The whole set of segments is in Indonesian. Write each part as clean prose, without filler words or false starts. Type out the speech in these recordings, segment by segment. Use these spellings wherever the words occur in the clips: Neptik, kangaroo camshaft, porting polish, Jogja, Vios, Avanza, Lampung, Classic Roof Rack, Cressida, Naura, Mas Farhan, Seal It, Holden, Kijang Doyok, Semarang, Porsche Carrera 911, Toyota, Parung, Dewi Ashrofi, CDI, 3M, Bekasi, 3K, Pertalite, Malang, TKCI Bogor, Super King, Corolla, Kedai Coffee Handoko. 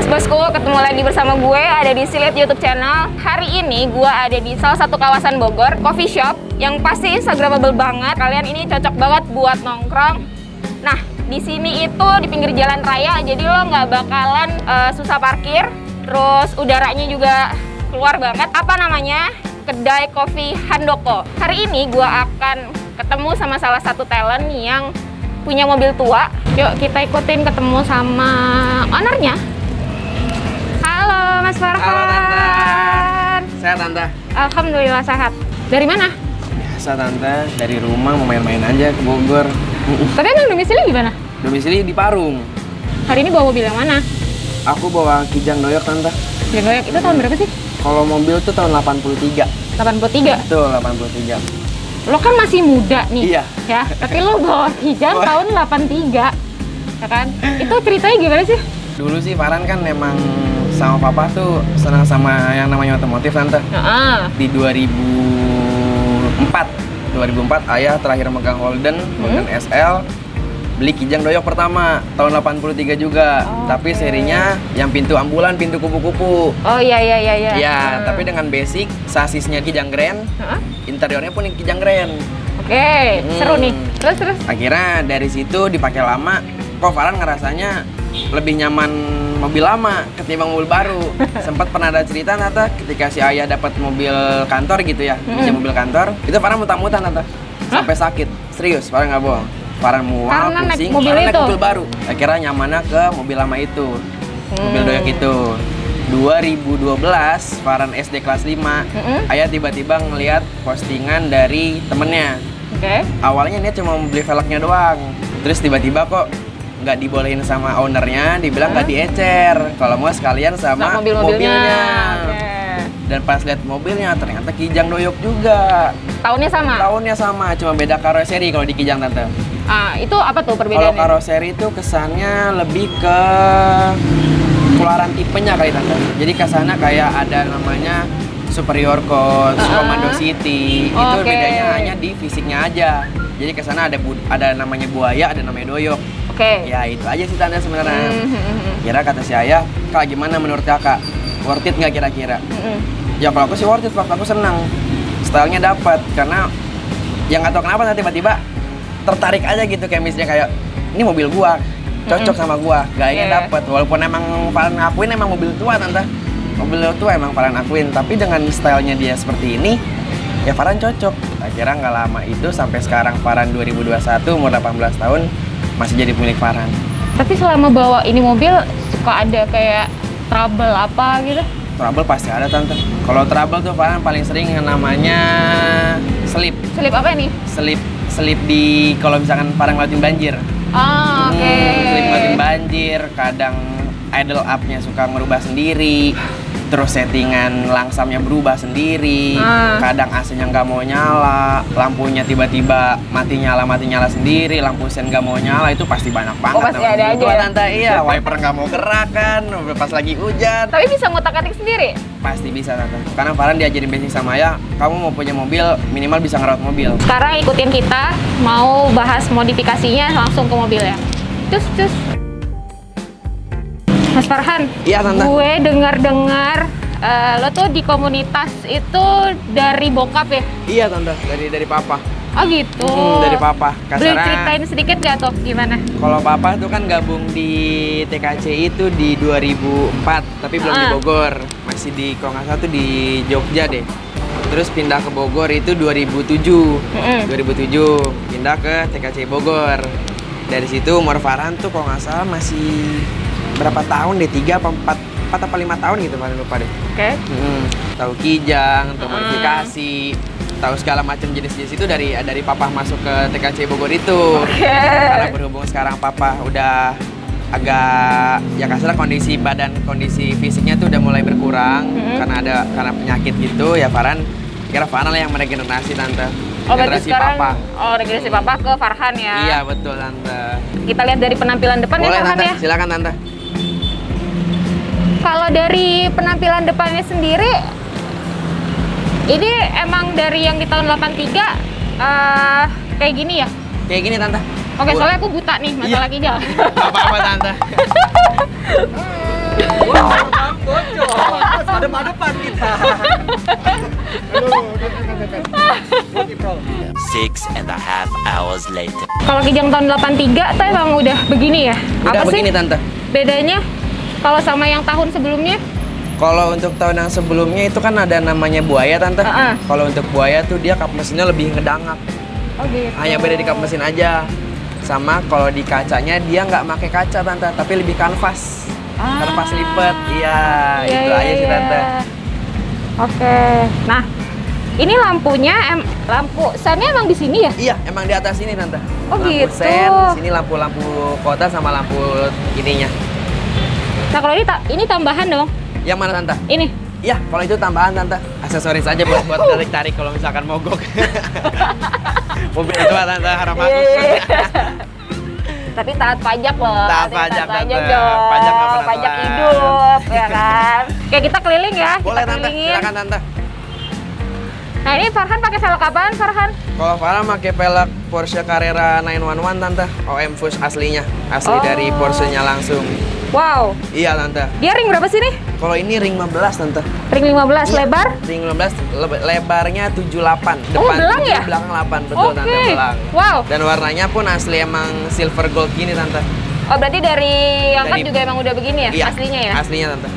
bos-bosku, ketemu lagi bersama gue ada di Seal It YouTube channel. Hari ini gue ada di salah satu kawasan Bogor, coffee shop yang pasti instagramable banget. Kalian ini cocok banget buat nongkrong. Nah, di sini itu di pinggir jalan raya, jadi lo nggak bakalan susah parkir. Terus udaranya juga keluar banget. Apa namanya? Kedai Coffee Handoko. Hari ini gue akan ketemu sama salah satu talent yang punya mobil tua. Yuk kita ikutin ketemu sama ownernya. Halo Mas Farhan. Halo Tante. Sehat Tante? Alhamdulillah sehat. Dari mana? Biasa Tante, dari rumah mau main-main aja ke Bogor. Tapi emang domisili di mana? Domisili di Parung. Hari ini bawa mobil yang mana? Aku bawa Kijang Doyok Tante. Kijang Doyok itu tahun berapa sih? Kalau mobil tuh tahun 83. 83? Betul, 83. Lo kan masih muda nih. Iya. Ya, tapi lo bawa Kijang tahun 83. Ya kan? Itu ceritanya gimana sih? Dulu sih Farhan kan memang sama papa tuh senang sama yang namanya otomotif Tante. Di 2004 ayah terakhir megang Holden, Holden SL, beli Kijang Doyok pertama tahun 83 juga. Tapi serinya yang pintu ambulan, pintu kupu-kupu. Oh iya. Ya, tapi dengan basic sasisnya Kijang Grand, interiornya pun Kijang Grand. Oke, seru nih. Terus. Akhirnya dari situ dipakai lama, kok Farhan ngerasanya lebih nyaman mobil lama ketimbang mobil baru. Sempat pernah ada cerita Nata, ketika si ayah dapat mobil kantor gitu ya, pinjam mobil kantor, itu Farhan muntah-muntah Nata, sampai sakit. Serius, Farhan nggak bohong. Farhan mual, pusing, karena naik mobil baru. Akhirnya nyamannya ke mobil lama itu, mobil Doyok itu. 2012, Farhan SD kelas 5, ayah tiba-tiba ngeliat postingan dari temennya. Awalnya dia cuma beli velgnya doang, terus tiba-tiba kok nggak dibolehin sama ownernya, dibilang nggak diecer kalau mau sekalian sama mobilnya. Dan pas lihat mobilnya ternyata Kijang Doyok juga, tahunnya sama, cuma beda karoseri kalau di Kijang Tante. Itu apa tuh perbedaannya? Kalau karoseri itu kesannya lebih ke keluaran tipenya kali Tante, jadi kesannya kayak ada namanya Superior Coast, Commando City. Itu bedanya hanya di fisiknya aja, jadi kesana ada namanya buaya, ada namanya doyok. Ya itu aja sih Tante sebenarnya. Kira kata si ayah, Kak gimana menurut kakak? Worth it nggak kira-kira? Ya kalau aku sih worth it, waktu aku senang. Stylenya dapat, karena yang nggak tahu kenapa tiba-tiba tertarik aja gitu chemistry-nya, kayak ini mobil gua, cocok sama gua, gayanya dapat. Walaupun emang paling akuin emang mobil tua Tante. Mobil tua emang paling akuin, tapi dengan stylenya dia seperti ini, ya Farhan cocok. Akhirnya nggak lama itu sampai sekarang Farhan 2021 umur 18 tahun masih jadi pemilik Farhan. Tapi selama bawa ini mobil suka ada kayak trouble apa gitu? Trouble pasti ada Tante. Kalau trouble tuh Farhan paling sering yang namanya selip. Selip apa nih? Selip di kalau misalkan Farhan ngelatin banjir. Selip ngelatin banjir, kadang idle up-nya suka merubah sendiri. Terus settingan langsamnya berubah sendiri, kadang AC-nya nggak mau nyala, lampunya tiba-tiba mati nyala sendiri, lampu sen nggak mau nyala, itu pasti banyak banget. Pasti ada aja ya? Tante, iya, wiper nggak mau gerak kan, pas lagi hujan. Tapi bisa ngotak-atik sendiri? Pasti bisa Tante, karena Farhan diajarin basic sama ya, kamu mau punya mobil, minimal bisa ngerawat mobil. Sekarang ikutin kita, mau bahas modifikasinya langsung ke mobil ya. Cus. Mas Farhan, iya Tante. Gue dengar-dengar lo tuh di komunitas itu dari bokap ya? Iya Tante, dari papa. Oh gitu. Dari papa. Kasarnya, boleh ceritain sedikit gak tuh gimana? Kalau papa tuh kan gabung di TKCI itu di 2004, tapi belum di Bogor. Masih di kalau nggak salah tuh di Jogja deh. Terus pindah ke Bogor itu 2007. 2007 pindah ke TKCI Bogor. Dari situ umur Farhan tuh kalau nggak salah masih berapa tahun deh, 3 apa 4 apa 5 tahun gitu, paling lupa deh. Tahu Kijang, tahu modifikasi, tahu segala macam jenis-jenis itu dari papa masuk ke TKC Bogor itu. Karena berhubung sekarang papa udah agak ya kasar, kondisi badan, kondisi fisiknya tuh udah mulai berkurang karena penyakit gitu ya Farhan. Kira Farhan lah yang meregenerasi Tante. Oh, regenerasi sekarang, papa. Oh, regenerasi papa ke Farhan ya. Iya, betul Tante. Kita lihat dari penampilan depan. Boleh, ya Farhan Tante, ya. Silakan Tante. Kalau dari penampilan depannya sendiri, ini emang dari yang di tahun 83 kayak gini ya? Kayak gini Tante. Oke, soalnya aku buta nih masalah Kijang. Apa-apa Tante. 6.5 hours later. Kalau Kijang tahun 83 tuh emang udah begini ya? Udah apa begini sih, Tante. Bedanya kalau sama yang tahun sebelumnya? Kalau untuk tahun yang sebelumnya itu kan ada namanya buaya, Tante. Kalau untuk buaya tuh dia kap mesinnya lebih ngedangap. Oh gitu. Hanya beda di kap mesin aja. Sama kalau di kacanya dia nggak pakai kaca, Tante, tapi lebih kanvas. Kanvas lipat. Iya, itu aja sih, Tante. Oke. Nah, ini lampunya lampu sennya emang di sini ya? Iya, emang di atas ini, Tante. Oh gitu. Lampu sen, di sini lampu-lampu kota sama lampu ininya. Nah, kalau ini tambahan dong. Yang mana, Tante? Ini? Iya, kalau itu tambahan, Tante. Aksesoris aja buat tarik-tarik kalau misalkan mogok. Mobil itu, Tante, harap aku. Tapi taat pajak loh. Taat pajak, Tante. Pajak hidup, ya kan? Kayak kita keliling ya. Boleh, Tante. Silakan, Tante. Nah, ini Farhan pakai velg apaan, Farhan? Kalau Farhan pakai velg Porsche Carrera 911, Tante. OM Fus aslinya. Asli dari Porsche-nya langsung. Wow. Iya, Tante. Dia ring berapa sih nih? Kalau ini ring 15, Tante. Ring 15, lebar? Ring 15, lebarnya 78. Depan belang 7, ya? Belakang 8, betul, Tante, belang. Wow. Dan warnanya pun asli emang silver gold gini, Tante. Oh, berarti dari angkat juga emang udah begini ya? Iya, aslinya ya? Aslinya, Tante.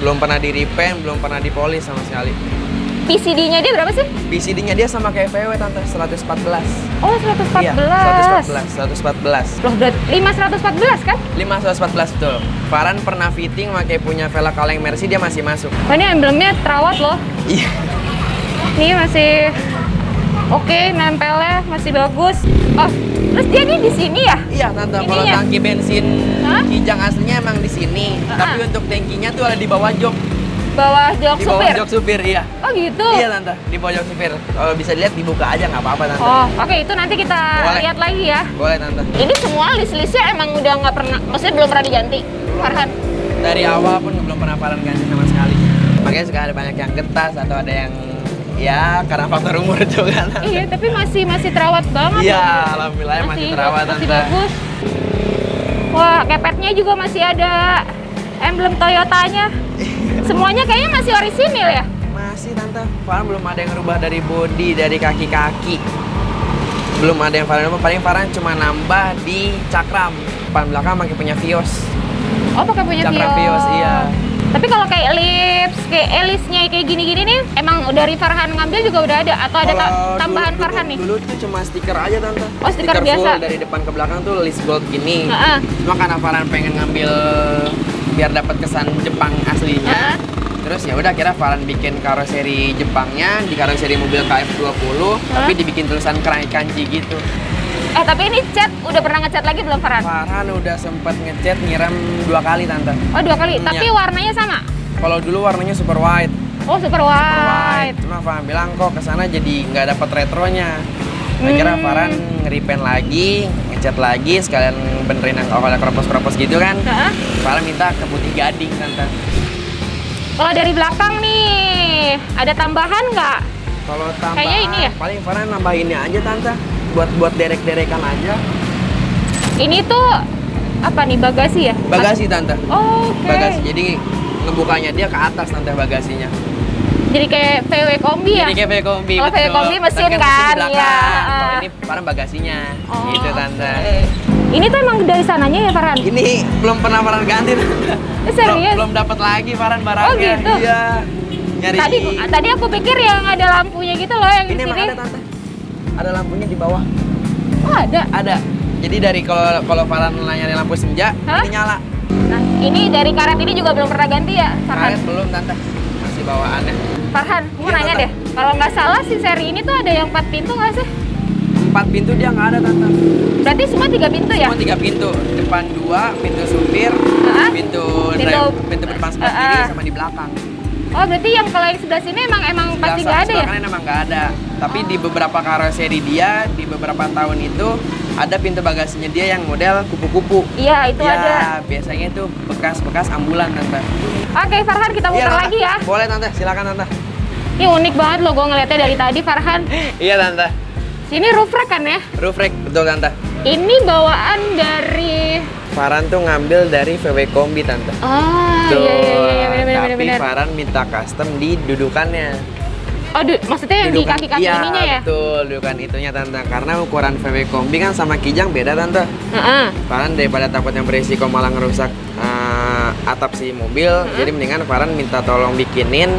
Belum pernah di repaint, belum pernah dipolis sama sekali. PCD-nya dia berapa sih? PCD-nya dia sama kayak VW, Tante, 114. Oh, 114. Iya, 114. Loh, berarti 514 kan? 514, betul. Farhan pernah fitting pakai punya velg kaleng Mercy, dia masih masuk. Oh, ini emblemnya terawat loh. Iya. Ini masih oke, nempelnya masih bagus. Oh, terus dia ini di sini ya? Iya, Tante. Kalau tangki bensin Kijang aslinya emang di sini, tapi untuk tankinya tuh ada di bawah jok. Di bawah jok supir, iya. Oh gitu? Iya, Tante, di bawah jok supir. Kalau bisa dilihat, dibuka aja, nggak apa-apa, Tante. Oh, oke, itu nanti kita lihat lagi ya. Boleh, Tante. Ini semua list-listnya emang udah nggak pernah, maksudnya belum pernah diganti, Farhan? Dari awal pun belum pernah Farhan ganti sama sekali. Makanya suka ada banyak yang getas atau ada yang, ya, karena faktor umur juga, Tante. Iya, tapi masih terawat banget. Iya, alhamdulillah masih terawat, Tante. Masih bagus. Wah, kepetnya juga masih ada emblem Toyotanya. Semuanya kayaknya masih orisinil ya? Masih, Tante. Farhan belum ada yang rubah dari body, dari kaki-kaki. Belum ada yang Farhan rubah. Paling Farhan cuma nambah di cakram. Depan belakang pakai punya Vios. Oh, pakai punya Vios. Cakram Vios, iya. Tapi kalau kayak lips, kayak elisnya kayak gini-gini nih, emang dari Farhan ngambil juga udah ada? Atau ada tambahan Farhan nih? Dulu itu cuma stiker aja, Tante. Oh, stiker biasa? Full, dari depan ke belakang tuh list gold gini. Cuma karena Farhan pengen ngambil biar dapat kesan Jepang aslinya. Terus ya udah akhirnya Farhan bikin karoseri Jepangnya di karoseri mobil KF20, tapi dibikin tulisan kanji gitu. Tapi ini cat udah pernah ngecat lagi belum, Farhan? Farhan udah sempat ngecat nyiram 2 kali, Tante. Oh, 2 kali. Tapi warnanya sama? Kalau dulu warnanya super white. Oh, super white. Cuma Farhan bilang kok kesana jadi nggak dapat retronya. Akhirnya Farhan nge-repaint lagi, ngecat lagi, sekalian benerin yang kropos-kropos gitu kan. Farhan minta ke putih gading, Tante. Kalau dari belakang nih, ada tambahan nggak? Kalau tambahan, kayaknya ini ya? Paling Farhan nambahinnya aja, Tante, buat derek-derekan aja. Ini tuh apa nih, bagasi ya? Bagasi, Tante. Oh, oke. Bagasi, jadi ngebukanya dia ke atas, Tante, bagasinya. Jadi kayak VW Kombi ya? Jadi kayak VW Kombi, betul. VW Kombi mesin kan? Iya. Kalau ini Farhan bagasinya, gitu, Tante. Ini tuh emang dari sananya ya, Farhan? Ini belum pernah Farhan ganti, Tante. Serius? Belum dapat lagi Farhan barangnya. Oh gitu? Iya. Tadi aku pikir yang ada lampunya gitu loh, yang di sini. Ini emang ada, Tante. Ada lampunya di bawah. Oh, ada? Ada. Jadi dari kalau Farhan nyari lampu senja, ini nyala. Nah, ini dari karet ini juga belum pernah ganti ya, Farhan? Karet belum, Tante. Masih bawaannya. Farhan, aku nanya deh, kalau nggak salah si seri ini tuh ada yang 4 pintu nggak sih? 4 pintu dia nggak ada, Tante. Berarti semua 3 pintu ya? Semua 3 pintu, depan 2, pintu supir, pintu depan sebelah kiri sama di belakang. Oh, berarti yang kalau yang sebelah sini emang pasti nggak ada ya? Karena emang nggak ada, tapi di beberapa karoseri dia, di beberapa tahun itu ada pintu bagasinya dia yang model kupu-kupu. Iya, itu ya, ada. Biasanya itu bekas-bekas ambulan, Tante. Oke, Farhan, kita muter lagi ya. Boleh, Tante, silakan, Tante. Ini unik banget loh, gue ngeliatnya dari tadi, Farhan. Iya, Tante. Ini roof rack kan ya? Roof rack, betul, Tante. Ini bawaan dari Farhan tuh ngambil dari VW Kombi, Tante. Oh, tuh. Iya, benar-benar. Tapi bener. Farhan minta custom di dudukannya. Oh, maksudnya dudukan, di kaki-kaki ya, ininya ya? Betul, dudukan itunya, Tante. Karena ukuran VW Kombi kan sama Kijang beda, Tante. Farhan daripada takutnya berisiko malah ngerusak atap si mobil, jadi mendingan Farhan minta tolong bikinin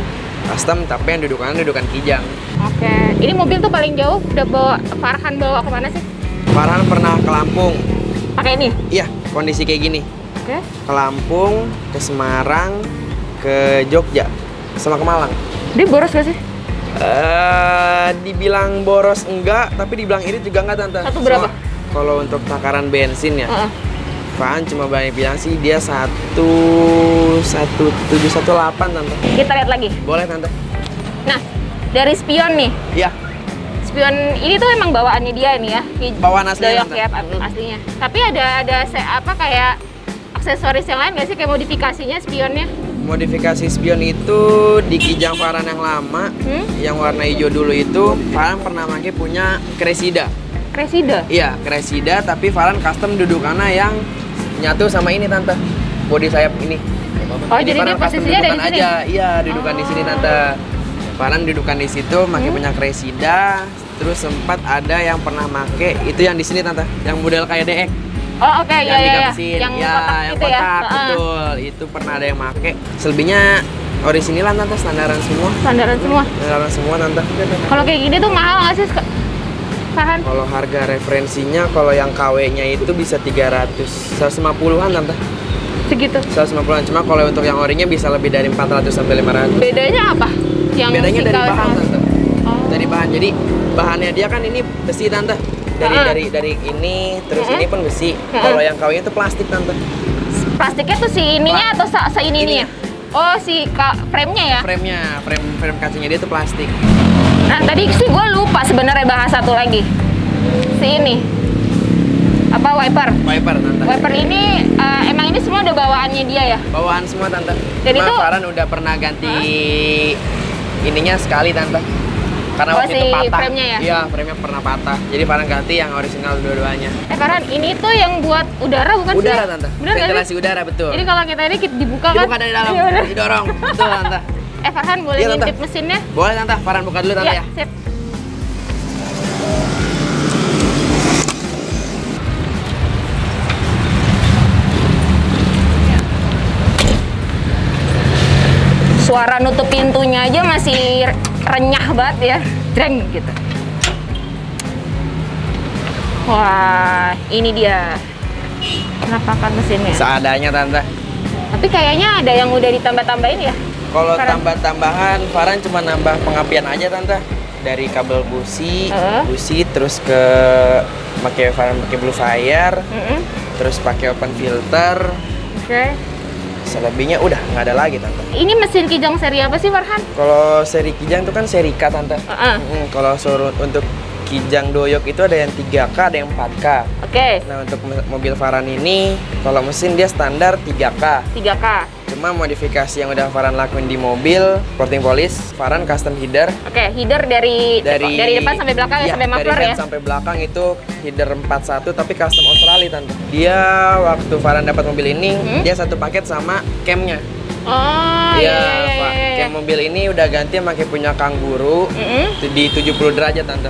custom, tapi yang dudukannya dudukan Kijang. Oke, ini mobil tuh paling jauh udah bawa Farhan bawa kemana sih? Farhan pernah ke Lampung. Pakai ini? Iya, kondisi kayak gini. Oke. Ke Lampung, ke Semarang, ke Jogja, sama ke Malang. Dia boros gak sih? Dibilang boros enggak, tapi dibilang irit juga enggak, Tante. Satu berapa? Kalau untuk takaran bensin ya. Farhan cuma banyak bilang sih dia 1.1718, Tante. Kita lihat lagi? Boleh, Tante. Nah, dari spion nih. Iya. Spion ini tuh emang bawaannya dia ini ya. Bawaan aslinya, Doyok, ya, aslinya. Tapi ada apa kayak aksesoris yang lain nggak sih, kayak modifikasinya spionnya? Modifikasi spion itu di Kijang Farhan yang lama, yang warna hijau dulu itu Farhan pernah pakai punya Cressida. Cressida? Iya, Cressida, tapi Farhan custom dudukannya yang nyatu sama ini, Tante. Bodi sayap ini. Oh, jadi dia posisinya dari sini? Iya, dudukan di sini, Tante. Farhan dudukan di situ, pakai punya Cressida. Terus sempat ada yang pernah pakai itu yang di sini, Tante, yang model kayak DX. Oh, oke, iya. Yang kotak, betul. Itu pernah ada yang pakai. Selebihnya orisinal, Tante, standaran semua. Standaran semua. Standaran semua, Tante. Kalau kayak gini tuh mahal nggak sih? Kalau harga referensinya, kalau yang KW-nya itu bisa 150-an, Tante. Segitu? 150-an, cuma kalau untuk yang orinya bisa lebih dari 400 sampai 500. Bedanya apa? Yang bedanya dari bahan, Tante. Dari bahan, jadi bahannya dia kan ini besi, Tante. Dari ini, terus ini pun besi. Kalau yang KW-nya itu plastik, Tante. Plastiknya tuh si ininya atau se-ini-nya? Oh, si frame-nya ya? Frame-nya, frame kacanya dia itu plastik. Nah, tadi sih gue lupa sebenarnya bahas satu lagi. Si ini. Apa, wiper? Wiper, Tante. Wiper ini, emang ini semua udah bawaannya dia ya? Bawaan semua, Tante. Jadi itu Farhan udah pernah ganti ininya sekali, Tante. Karena waktu itu patah. Frame-nya ya? Iya, frame-nya pernah patah. Jadi Farhan ganti yang original dua-duanya. Farhan, ini tuh yang buat udara bukan sih? Udara, Tante. Ventilasi udara, betul. Jadi kalau kita ini dibuka kan? Dibuka dari dalam, didorong. Betul, Tante. Farhan boleh ngintip mesinnya? Boleh, Tante. Farhan buka dulu, Tante ya. Sip. Suara nutup pintunya aja masih renyah banget ya. Dreng gitu. Wah, ini dia. Kenapa kan mesinnya? Seadanya, Tante. Tapi kayaknya ada yang udah ditambah-tambahin ya? Kalau tambah-tambahan, Farhan cuma nambah pengapian aja, Tante. Dari kabel busi terus ke pakai Farhan pakai Blue Fire, terus pakai open filter. Oke. Selebihnya udah nggak ada lagi, Tante. Ini mesin Kijang seri apa sih, Farhan? Kalau seri Kijang itu kan seri K, Tante. Kalau untuk Kijang Doyok itu ada yang 3K, ada yang 4K. Oke. Nah, untuk mobil Farhan ini, kalau mesin dia standar 3K. 3K. Cuma modifikasi yang udah Farhan lakuin di mobil, porting polis, Farhan custom header. Oke, header dari depan sampai belakang ya, sampai muffler ya. Sampai belakang itu header 41 tapi custom Australia, Tante. Dia waktu Farhan dapat mobil ini, dia satu paket sama camnya. Oh iya, Pak. Cam mobil ini udah ganti pakai punya Kangguru di 70 derajat, Tante.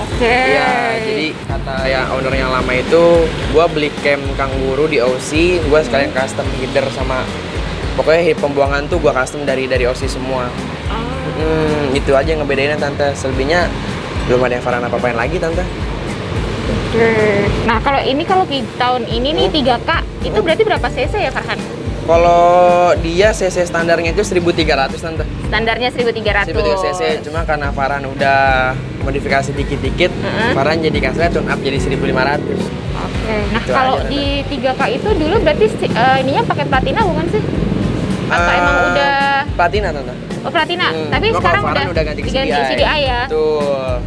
Oke. Iya, jadi kata yang owner yang lama itu, gua beli cam Kangguru di OC, gua sekalian custom header sama pokoknya pembuangan tuh gua custom dari OC semua. Itu aja yang ngebedainnya, Tante. Selebihnya belum ada yang Farhan apa-apain lagi, Tante. Nah, kalau ini tahun ini nih 3K, itu berarti berapa cc ya, Farhan? Kalau dia cc standarnya itu 1.300, Tante. Standarnya 1.300 cc, cuma karena Farhan udah modifikasi dikit-dikit, Farhan jadi kasarnya tune up jadi 1.500. Oke. Nah, kalau di 3K itu dulu berarti ininya pakai platina bukan sih? Atau emang udah platina, Tante? Oh, platina. Tapi sekarang udah ganti ke CDI ya. Tuh.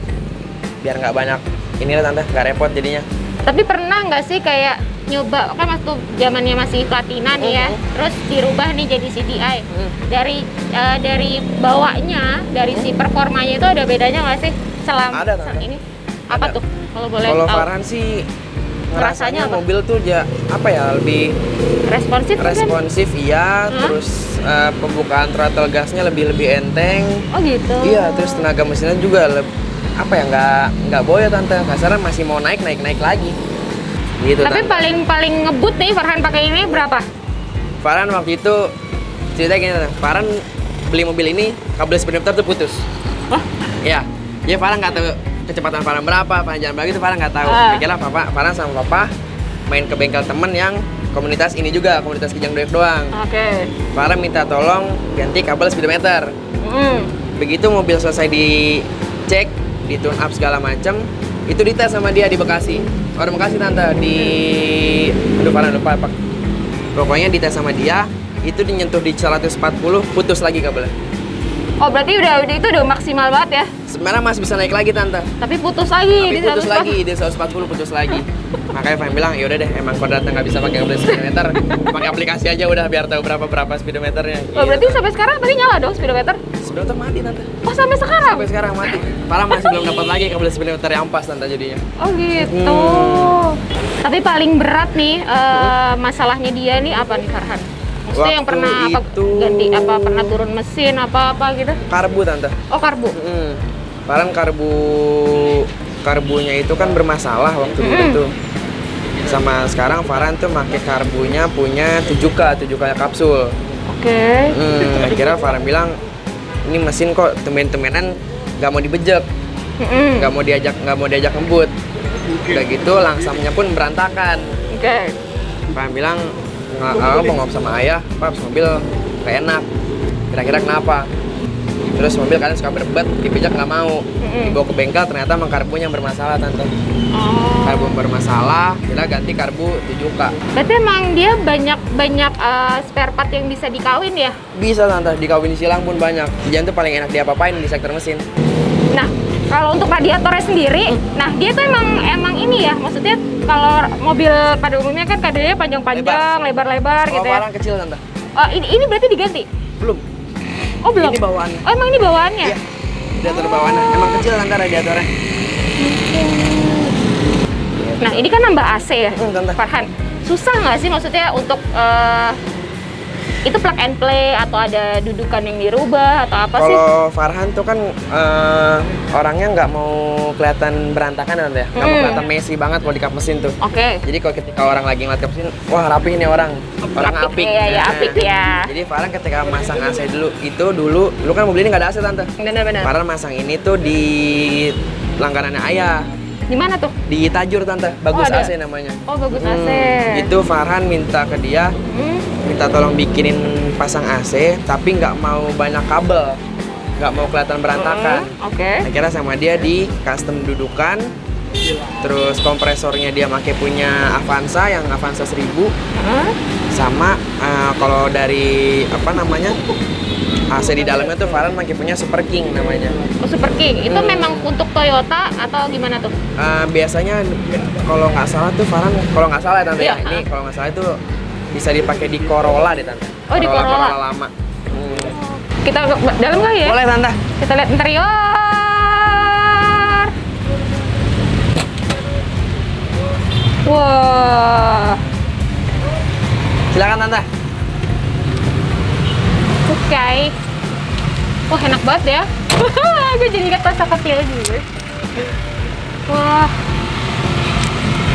Biar nggak banyak inilah, Tante, nggak repot jadinya. Tapi pernah nggak sih kayak nyoba, kan waktu zamannya masih platina nih ya, terus dirubah nih jadi CDI. Dari bawanya, dari si performanya itu ada bedanya nggak sih? Selama ada, Tante. Ini apa ada. Tuh? Kalau boleh tahu. Kalau Farhan sih rasanya mobil tuh apa ya, lebih responsif, iya. Terus pembukaan throttle gasnya lebih enteng. Oh gitu. Iya, terus tenaga mesinnya juga apa ya, nggak boyot tante, kasarnya masih mau naik lagi gitu. Tapi paling ngebut nih Farhan pakai ini berapa? Farhan waktu itu cerita gini, Farhan beli mobil ini kabel speedometer tuh putus. Hah? Iya, ya Farhan nggak tahu kecepatan Farhan berapa, panjang berapa itu Farhan nggak tahu. Mikirlah Farhan sama papa main ke bengkel temen yang komunitas ini juga, komunitas Kijang Doyok doang. Oke. Farhan minta tolong ganti kabel speedometer. Begitu mobil selesai dicek, di tune up segala macam, itu dites sama dia di Bekasi, orang Bekasi tante, di lupa pak, pokoknya dites sama dia, itu dinyentuh di 140 putus lagi kabelnya. Oh berarti udah maksimal banget ya? Sebenarnya masih bisa naik lagi tante, tapi putus lagi, tapi putus lagi di 140 putus lagi. Makanya Farhan bilang yaudah deh, emang kodratnya nggak bisa pakai kabel speedometer, pakai aplikasi aja udah biar tahu berapa speedometernya. Oh gitu. Berarti sampai sekarang tadi nyala dong speedometer? Speedometer mati tante. Oh sampai sekarang? Sampai sekarang mati. Farhan masih belum dapat lagi kabel speedometer yang pas tante jadinya. Oh gitu. Tapi paling berat nih masalahnya dia nih apa nih Farhan? Maksudnya yang pernah itu... apa pernah turun mesin apa gitu? Karbu tante. Oh karbu. Farhan karbunya itu kan bermasalah waktu itu. Sama sekarang Farhan tuh pakai karbunya punya 7K kapsul. Oke. Akhirnya Farhan bilang ini mesin kok temen-temenan nggak mau dibejek, nggak mau diajak ngebut. Udah gitu langsamnya pun berantakan. Oke. Farhan bilang ngomong sama ayah, Pak mobil gak enak. Kira-kira kenapa? Terus mobil kadang suka berbet, dipijak nggak mau, dibawa ke bengkel ternyata emang karbunya yang bermasalah tante. Karbu bermasalah, kita ganti karbu 7K. Berarti emang dia banyak spare part yang bisa dikawin ya? Bisa tante, dikawin silang pun banyak. Kijang tuh paling enak diapa-apain di sektor mesin. Nah, kalau untuk radiatornya sendiri, nah dia tuh emang ini ya, maksudnya kalau mobil pada umumnya kan kadarnya panjang-panjang, lebar-lebar gitu ya. Barang kecil tante. Ini berarti diganti? Belum. Oh belum? Ini bawaannya. Oh emang ini bawaannya? Iya, radiator bawaannya. Emang kecil tante radiatornya. Nah ini kan nambah AC ya, Farhan. Susah nggak sih maksudnya untuk itu plug and play atau ada dudukan yang dirubah atau apa sih? Kalau Farhan tuh kan orangnya nggak mau kelihatan berantakan tante ya, nggak mau kelihatan messy banget kalau di kap mesin tuh. Oke. Jadi kalau ketika orang lagi ngeliat kap mesin, wah rapi nih orang apik. Iya, apik ya. Jadi Farhan ketika masang AC dulu kan mobil ini nggak ada AC tante. Benar-benar. Farhan masang ini tuh di langganannya ayah. Di mana tuh? Di Tajur tante, Bagus AC namanya. Oh Bagus AC. Itu Farhan minta ke dia, minta tolong bikinin pasang AC, tapi nggak mau banyak kabel, nggak mau kelihatan berantakan. Akhirnya sama dia di custom dudukan, terus kompresornya dia pakai punya Avanza, yang Avanza 1000, sama kalau dari apa namanya? AC di dalamnya tuh Farhan pakai punya Super King namanya. Oh Super King, itu memang untuk Toyota atau gimana tuh? Biasanya kalau nggak salah tuh Farhan, kalau nggak salah ya tante ya, ini kalau nggak salah itu bisa dipakai di Corolla deh tante. Oh di Corolla? Corolla lama. Kita dalam nggak ya? Boleh tante. Kita lihat interior. Wah. Silakan tante. Oke. Wah enak banget ya. Gue jadi ingat masa kecil gue. Wah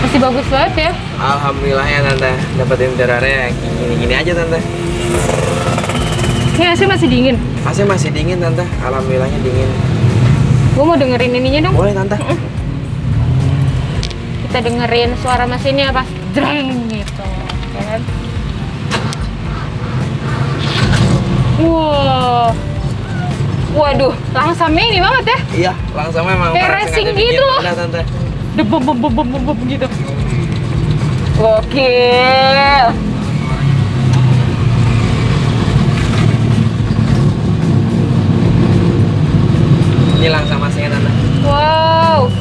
masih bagus banget ya. Alhamdulillah ya tante, dapat interiornya gini-gini aja tante. Ini AC masih dingin? AC masih dingin tante, alhamdulillahnya dingin. Gue mau dengerin ininya dong. Boleh tante. Kita dengerin suara mesinnya pas dreng gitu kan. Wow. Waduh, langsamnya ini banget ya? Iya, langsamnya emang kayak racing gitu loh. Udah, tante. Debom gitu. Gokil. Ini langsam aslinya, tante. Wow.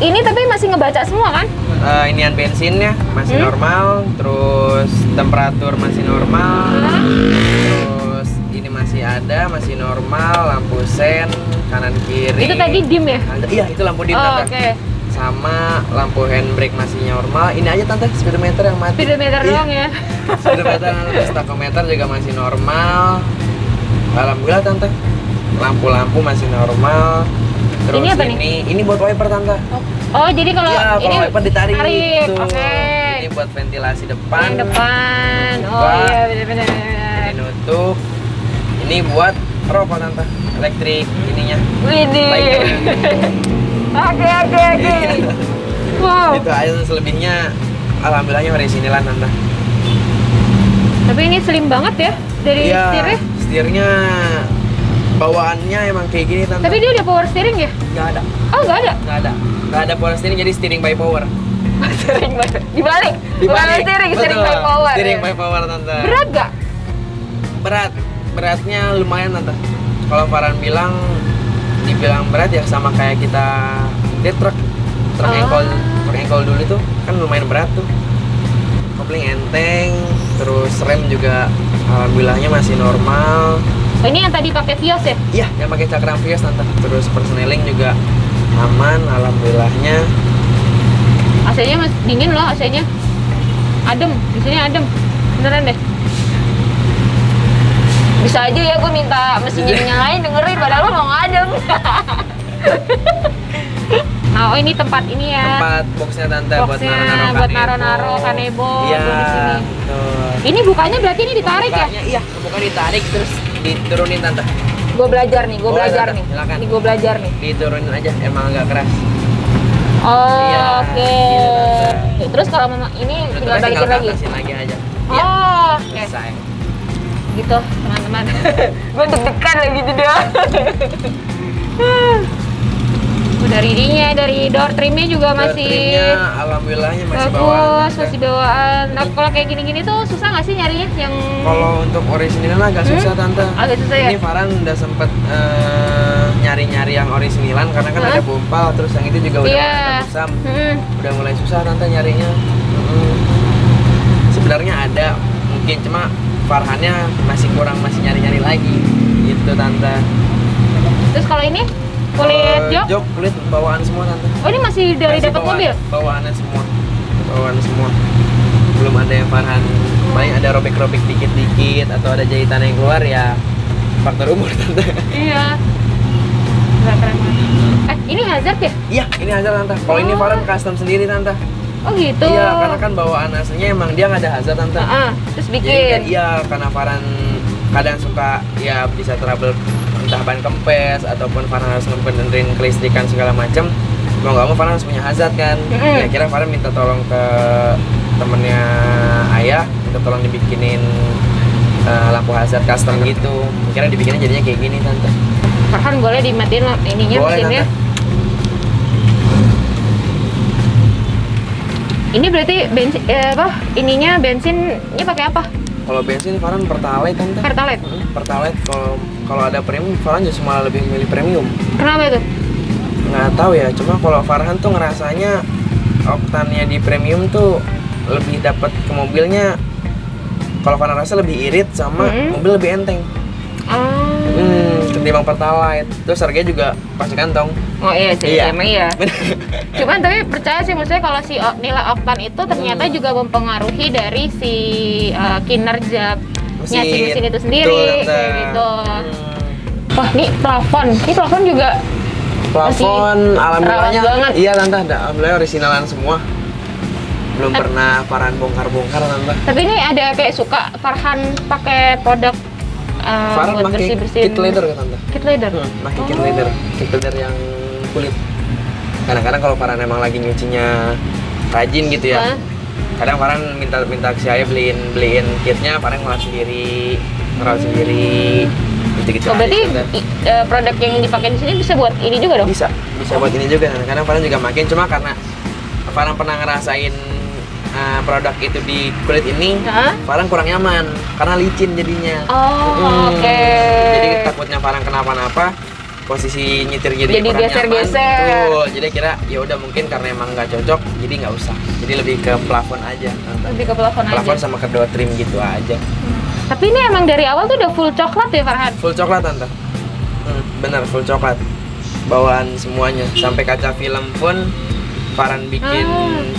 Ini tapi masih ngebaca semua kan? Inian bensinnya masih normal, terus temperatur masih normal, terus sini masih ada, masih normal, lampu sen, kanan kiri. Itu tadi dim ya? Iya, itu lampu dim. Oh, oke. Okay. Sama lampu handbrake masih normal. Ini aja tante, speedometer yang mati. Speedometer doang ya? Speedometer, tachometer juga masih normal. Alhamdulillah tante, lampu-lampu masih normal. Terus ini apa nih? Ini buat wiper tante. Oh, jadi kalau ya, ini wiper ditarik. Gitu. Oke. Okay. Ini buat ventilasi depan. Yang depan. Oh iya, benar-benar. Ini nutup. Ini buat rokok tante, elektrik ininya. Ini. Oke. Wow. Itu aja, selebihnya alhamdulillahnya dari sini lah tante. Tapi ini slim banget ya dari setirnya. Setirnya bawaannya emang kayak gini tante. Tapi dia udah power steering ya? Nggak ada. Oh nggak ada? Nggak ada. Nggak ada power steering, jadi steering by power. Steering by power. Dibalik. Dibalik. Steering, betul. Steering by power. Steering by power tante. Berat nggak? Berat. Beratnya lumayan tante. Kalau Farhan bilang, dibilang berat ya sama kayak kita dia truk engkol dulu tuh kan lumayan berat tuh. Kopling enteng, terus rem juga alhamdulillahnya masih normal. Oh, ini yang tadi pakai Vios ya? Iya, yang pakai cakram Vios tante. Terus persneling juga aman alhamdulillahnya. AC-nya masih dingin loh, AC-nya adem, di sini adem beneran deh. Bisa aja ya gue minta mesinnya nyalain dengerin, padahal lo mau ngadem. Nah, oh ini tempat ini ya? Tempat boxnya tante, boxnya buat naro-naro kanebo. Iya, betul. Ini bukanya berarti ini ditarik bukanya, ya? Iya, bukan ditarik terus diturunin tante. Gue belajar nih, gue belajar tante, nih. Silakan. Ini gue belajar nih. Diturunin aja, emang agak keras. Oh, iya, oke. Gitu, terus kalau ini tinggal balikin lagi? Lagi aja. Oh, ya, oke. Okay. Gitu teman-teman, gue deg-degan lagi juga. Dari ininya, dari door trimnya juga masih alhamdulillahnya masih bagus, masih bawaan. Nah, kalau kayak gini-gini tuh susah nggak sih nyarinya yang kalau untuk orisinil agak susah tante. Agak susah ya. Ini Farhan udah sempet nyari-nyari yang orisinilan karena kan ada bompal, terus yang itu juga udah mulai susah. Udah mulai susah tante nyarinya. Sebenarnya ada mungkin cuma Farhannya masih kurang, masih nyari-nyari lagi gitu tante. Terus kalau ini kulit jok kulit bawaan semua tante. Oh ini masih dari dapat mobil? Bawaannya semua, bawaan semua. Belum ada yang Farhan, paling ada robek-robek dikit-dikit atau ada jahitan yang keluar ya faktor umur tante. Iya. Nggak keren banget. Ini hazard ya? Iya, ini hazard tante. Kalau ini Farhan custom sendiri tante. Oh gitu. Iya, karena kan bawaan aslinya emang dia nggak ada hazard tante. Terus bikin. Iya, karena Farhan kadang suka ya bisa trouble entah ban kempes ataupun Farhan harus ngebenerin kelistrikan segala macam. Mau nggak mau Farhan harus punya hazard kan. Kira-kira Farhan minta tolong ke temennya ayah, minta tolong dibikinin lampu hazard custom gitu. Kira dibikinnya jadinya kayak gini tante. Farhan boleh dimatiin ininya mesinnya. Ini berarti bensin apa? Ininya bensinnya pakai apa? Kalau bensin Farhan Pertalite tante. Pertalite. Pertalite. Kalau ada premium Farhan justru malah lebih milih premium. Kenapa itu? Nggak tahu ya. Cuma kalau Farhan tuh ngerasanya oktannya di premium tuh lebih dapat ke mobilnya. Kalau Farhan rasa lebih irit sama mobil lebih enteng. Ketimbang Pertalite. Terus harganya juga pasti kantong. Oh iya sih, emang iya. Cuman tapi percaya sih, maksudnya kalau si nilai oktan itu ternyata juga mempengaruhi dari si kinerja mesin. Si mesin itu sendiri. Betul, kayak gitu. Wah, ini plafon. Ini plafon juga. Plafon alhamdulillahnya. Iya tante, alhamdulillah originalan semua. Belum pernah Farhan bongkar-bongkar tante. Tapi ini ada kayak suka Farhan pakai produk Farhan pakai kit leather kan tante? Kit leather? Pakai kit leather yang kulit. Kadang-kadang kalau Farhan emang lagi nyucinya rajin gitu ya. Kadang Farhan minta ke si ayah beliin kitnya, Farhan ngerawat sendiri, gitu-gitu. Oh berarti produk yang dipakai di sini bisa buat ini juga dong? Bisa buat ini juga. Kadang-kadang Farhan juga makin, cuma karena Farhan pernah ngerasain produk itu di kulit ini, Farhan kurang nyaman karena licin jadinya. Oke. Jadi takutnya Farhan kenapa-napa, posisi nyetir jadi kurang geser-geser. Jadi kira ya udah mungkin karena emang nggak cocok, jadi nggak usah. Jadi lebih ke plafon aja. Lebih ke plafon aja. Plafon sama kedua trim gitu aja. Tapi ini emang dari awal tuh udah full coklat ya, Farhan? Full coklat, Tante. Bener, full coklat. Bawaan semuanya, sampai kaca film pun Farhan bikin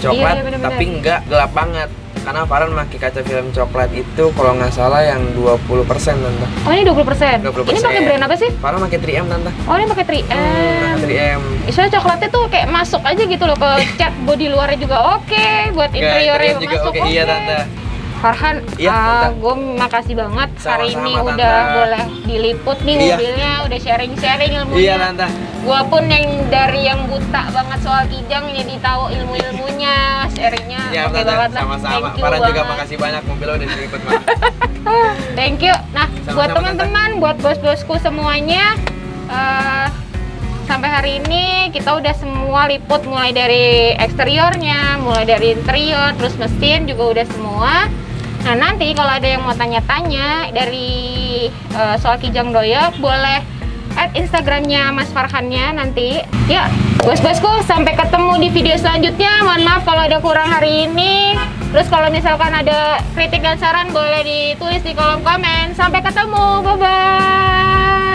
coklat, iya, bener-bener. Tapi nggak gelap banget. Karena Farhan pakai kaca film coklat itu kalau nggak salah yang 20%, Tante. Oh, ini 20%? 20%. Ini pakai brand apa sih? Farhan pakai 3M, Tante. Oh, ini pakai 3M. Soalnya coklatnya tuh kayak masuk aja gitu loh, ke cat body luarnya juga oke, buat interiornya juga masuk oke. Iya, Tante. Farhan, iya, gue makasih banget hari ini udah boleh diliput nih mobilnya, udah sharing-sharing ilmunya. Iya, Tante. Gue pun yang dari yang buta banget soal kijang jadi tahu ilmu-ilmunya, sharingnya. Iya, oke banget. Sama-sama. Farhan juga makasih banyak, mobilnya udah diliput. Thank you. Nah, buat teman-teman, buat bos-bosku semuanya, sampai hari ini kita udah semua liput, mulai dari eksteriornya, mulai dari interior, terus mesin juga udah semua. Nah, nanti kalau ada yang mau tanya-tanya dari soal Kijang Doyok, boleh add Instagramnya Mas Farhannya nanti. Yuk, bos-bosku, sampai ketemu di video selanjutnya. Mohon maaf kalau ada kurang hari ini. Terus kalau misalkan ada kritik dan saran, boleh ditulis di kolom komen. Sampai ketemu, bye-bye.